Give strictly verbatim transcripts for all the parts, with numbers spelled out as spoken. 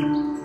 I'm a woman.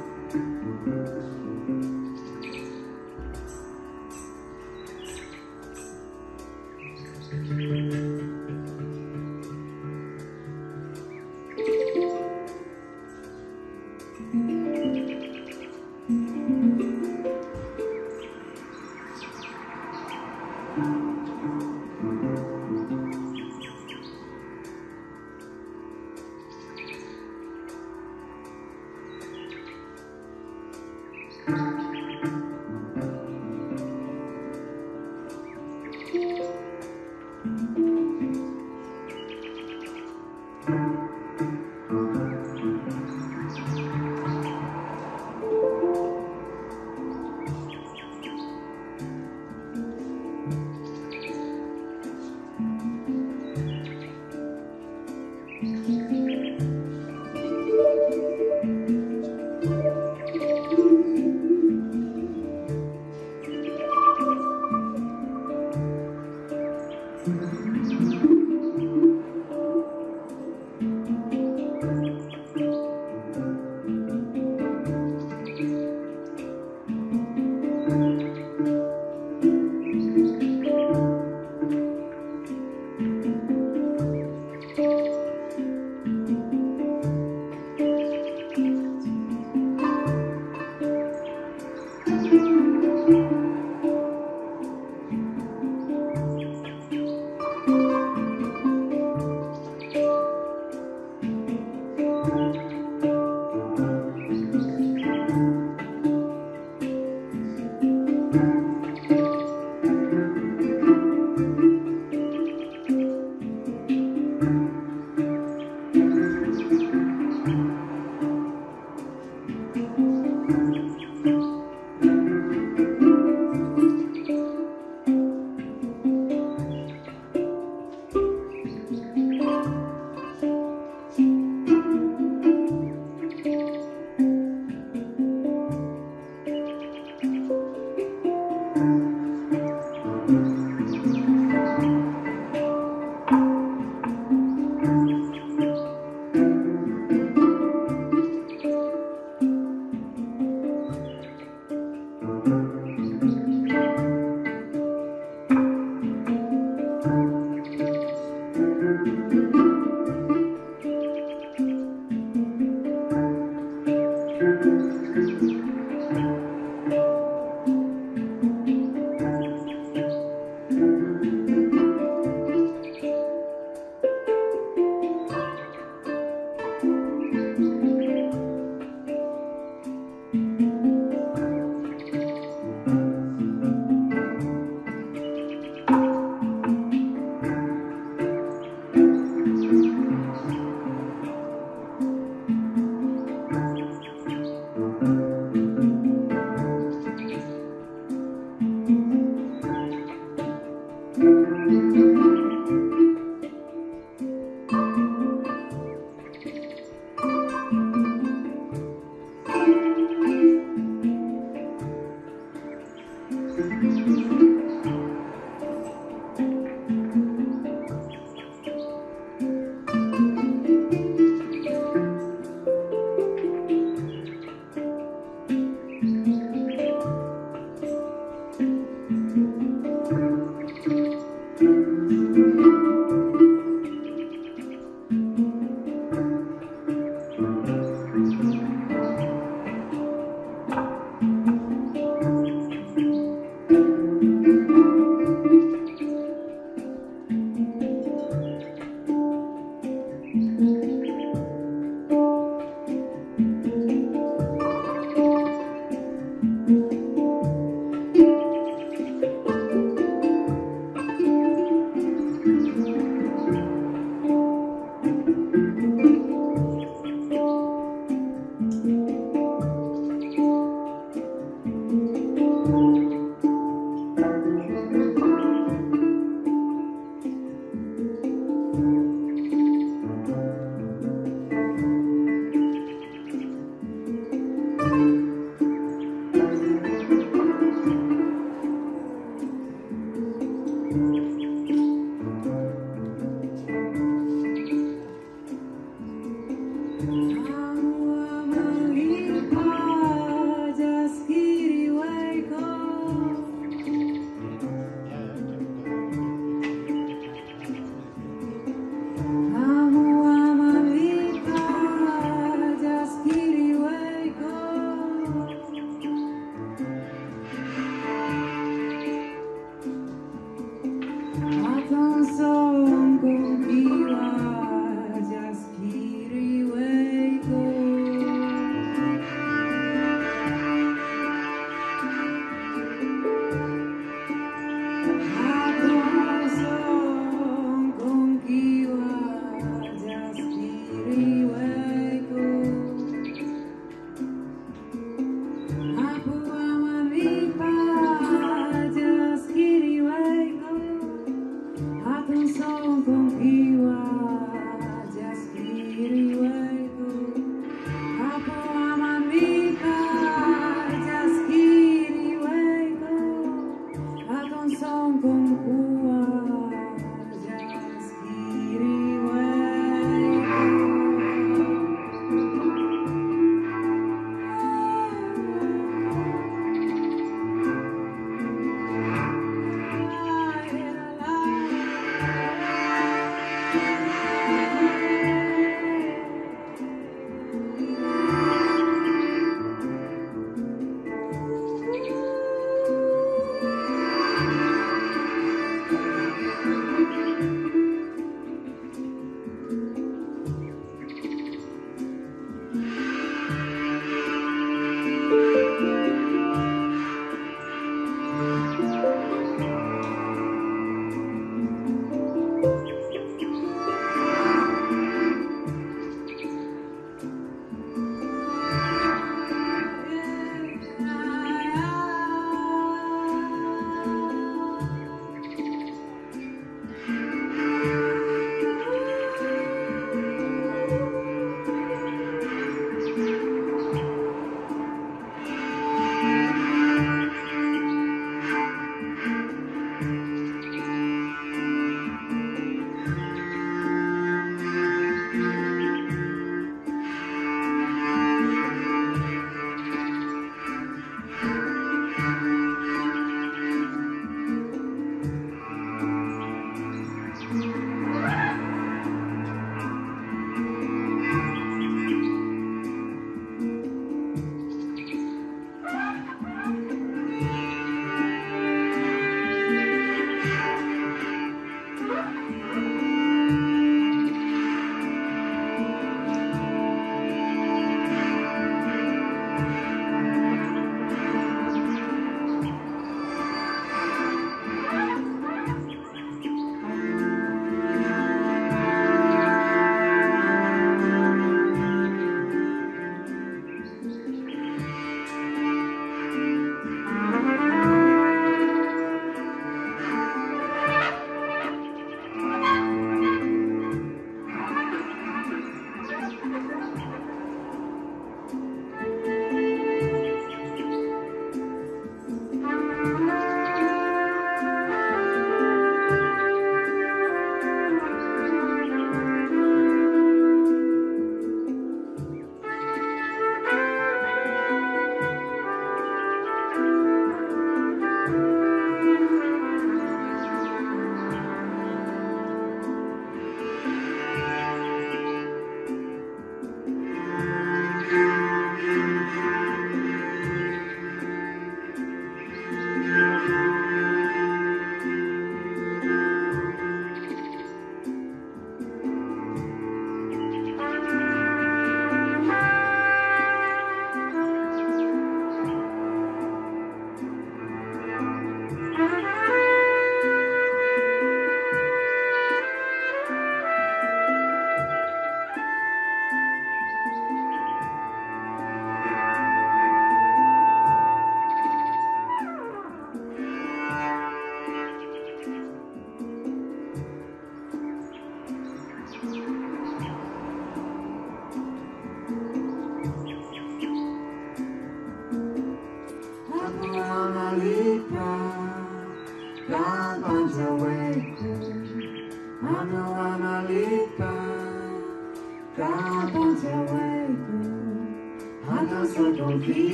Just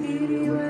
give you